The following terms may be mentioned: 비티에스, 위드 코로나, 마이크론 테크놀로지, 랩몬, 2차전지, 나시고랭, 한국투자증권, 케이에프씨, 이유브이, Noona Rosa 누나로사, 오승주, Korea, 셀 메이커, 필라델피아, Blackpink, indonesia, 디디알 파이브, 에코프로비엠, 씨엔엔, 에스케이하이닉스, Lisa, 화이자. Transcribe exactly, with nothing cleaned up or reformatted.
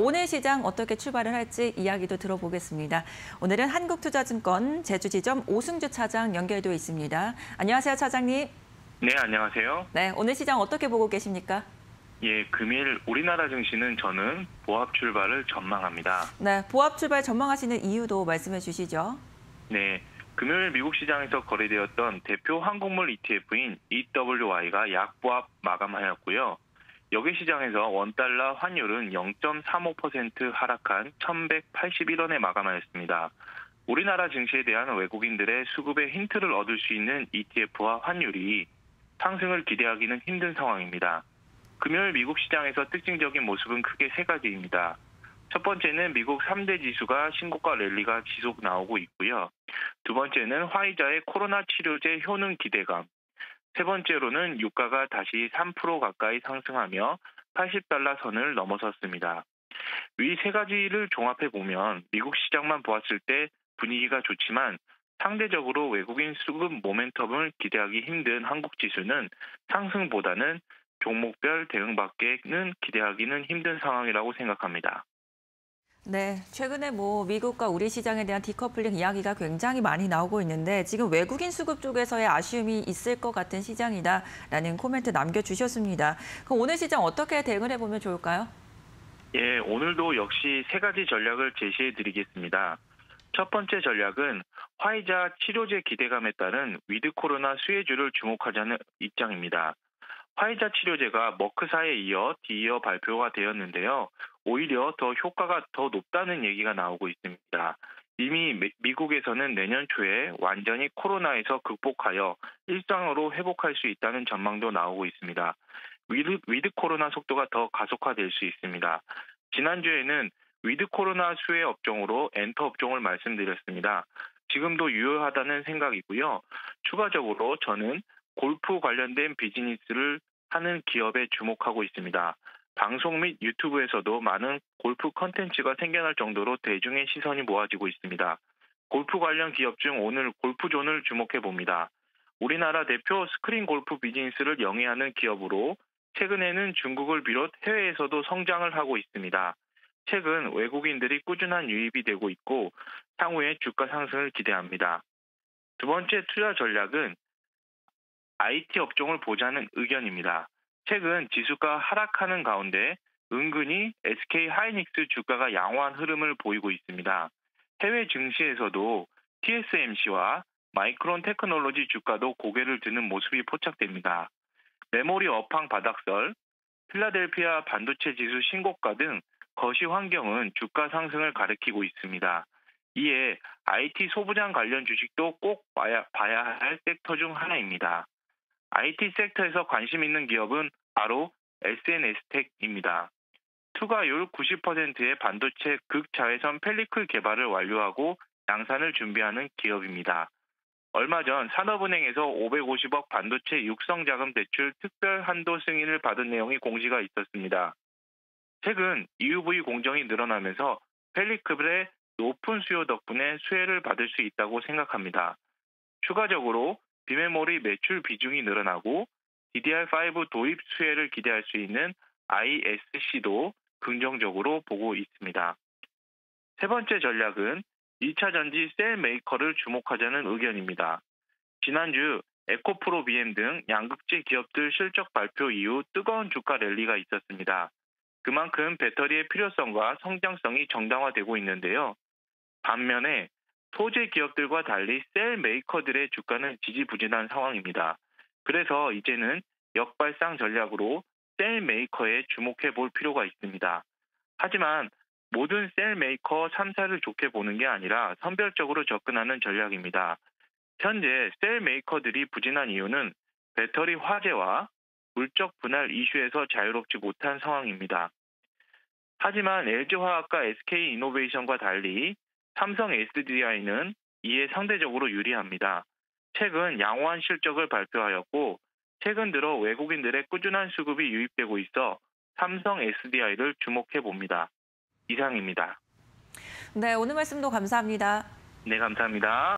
오늘 시장 어떻게 출발을 할지 이야기도 들어보겠습니다. 오늘은 한국투자증권 제주지점 오승주 차장 연결되어 있습니다. 안녕하세요, 차장님. 네, 안녕하세요. 네, 오늘 시장 어떻게 보고 계십니까? 예, 금일 우리나라 증시는 저는 보합 출발을 전망합니다. 네, 보합 출발 전망하시는 이유도 말씀해 주시죠. 네, 금요일 미국 시장에서 거래되었던 대표 항공물 이티에프인 이더블유아이가 약보합 마감하였고요. 여기 시장에서 원달러 환율은 영 점 삼오 퍼센트 하락한 천백팔십일 원에 마감하였습니다. 우리나라 증시에 대한 외국인들의 수급의 힌트를 얻을 수 있는 이티에프와 환율이 상승을 기대하기는 힘든 상황입니다. 금요일 미국 시장에서 특징적인 모습은 크게 세 가지입니다. 첫 번째는 미국 삼 대 지수가 신고가 랠리가 지속 나오고 있고요. 두 번째는 화이자의 코로나 치료제 효능 기대감. 세 번째로는 유가가 다시 삼 퍼센트 가까이 상승하며 팔십 달러 선을 넘어섰습니다. 위 세 가지를 종합해보면 미국 시장만 보았을 때 분위기가 좋지만 상대적으로 외국인 수급 모멘텀을 기대하기 힘든 한국 지수는 상승보다는 종목별 대응밖에는 기대하기는 힘든 상황이라고 생각합니다. 네, 최근에 뭐 미국과 우리 시장에 대한 디커플링 이야기가 굉장히 많이 나오고 있는데 지금 외국인 수급 쪽에서의 아쉬움이 있을 것 같은 시장이다라는 코멘트 남겨주셨습니다. 그럼 오늘 시장 어떻게 대응을 해보면 좋을까요? 예, 오늘도 역시 세 가지 전략을 제시해드리겠습니다. 첫 번째 전략은 화이자 치료제 기대감에 따른 위드 코로나 수혜주를 주목하자는 입장입니다. 화이자 치료제가 머크사에 이어 뒤이어 발표가 되었는데요. 오히려 더 효과가 더 높다는 얘기가 나오고 있습니다. 이미 미국에서는 내년 초에 완전히 코로나에서 극복하여 일상으로 회복할 수 있다는 전망도 나오고 있습니다. 위드, 위드 코로나 속도가 더 가속화될 수 있습니다. 지난주에는 위드 코로나 수혜 업종으로 엔터 업종을 말씀드렸습니다. 지금도 유효하다는 생각이고요. 추가적으로 저는 골프 관련된 비즈니스를 하는 기업에 주목하고 있습니다. 방송 및 유튜브에서도 많은 골프 컨텐츠가 생겨날 정도로 대중의 시선이 모아지고 있습니다. 골프 관련 기업 중 오늘 골프존을 주목해봅니다. 우리나라 대표 스크린 골프 비즈니스를 영위하는 기업으로 최근에는 중국을 비롯 해외에서도 성장을 하고 있습니다. 최근 외국인들이 꾸준한 유입이 되고 있고 향후에 주가 상승을 기대합니다. 두 번째 투자 전략은 아이티 업종을 보자는 의견입니다. 최근 지수가 하락하는 가운데 은근히 에스케이하이닉스 주가가 양호한 흐름을 보이고 있습니다. 해외 증시에서도 티에스엠씨와 마이크론 테크놀로지 주가도 고개를 드는 모습이 포착됩니다. 메모리 업황 바닥설, 필라델피아 반도체 지수 신고가 등 거시 환경은 주가 상승을 가리키고 있습니다. 이에 아이티 소부장 관련 주식도 꼭 봐야, 봐야 할 섹터 중 하나입니다. 아이티 섹터에서 관심 있는 기업은 바로 에스엔에스텍입니다. 투자율 구십 퍼센트의 반도체 극자외선 pellicle 개발을 완료하고 양산을 준비하는 기업입니다. 얼마 전 산업은행에서 오백오십억 반도체 육성자금 대출 특별 한도 승인을 받은 내용이 공시가 있었습니다. 최근 이유브이 공정이 늘어나면서 펠리클의 높은 수요 덕분에 수혜를 받을 수 있다고 생각합니다. 추가적으로 비메모리 매출 비중이 늘어나고 디디알 파이브 도입 수혜를 기대할 수 있는 아이에스씨도 긍정적으로 보고 있습니다. 세 번째 전략은 이 차 전지 셀 메이커를 주목하자는 의견입니다. 지난주 에코프로비엠 등 양극재 기업들 실적 발표 이후 뜨거운 주가 랠리가 있었습니다. 그만큼 배터리의 필요성과 성장성이 정당화되고 있는데요. 반면에 소재 기업들과 달리 셀 메이커들의 주가는 지지부진한 상황입니다. 그래서 이제는 역발상 전략으로 셀 메이커에 주목해 볼 필요가 있습니다. 하지만 모든 셀 메이커 삼 사를 좋게 보는 게 아니라 선별적으로 접근하는 전략입니다. 현재 셀 메이커들이 부진한 이유는 배터리 화재와 물적 분할 이슈에서 자유롭지 못한 상황입니다. 하지만 엘지화학과 에스케이이노베이션과 달리 삼성 에스디아이는 이에 상대적으로 유리합니다. 최근 양호한 실적을 발표하였고 최근 들어 외국인들의 꾸준한 수급이 유입되고 있어 삼성 에스디아이를 주목해봅니다. 이상입니다. 네, 오늘 말씀도 감사합니다. 네, 감사합니다.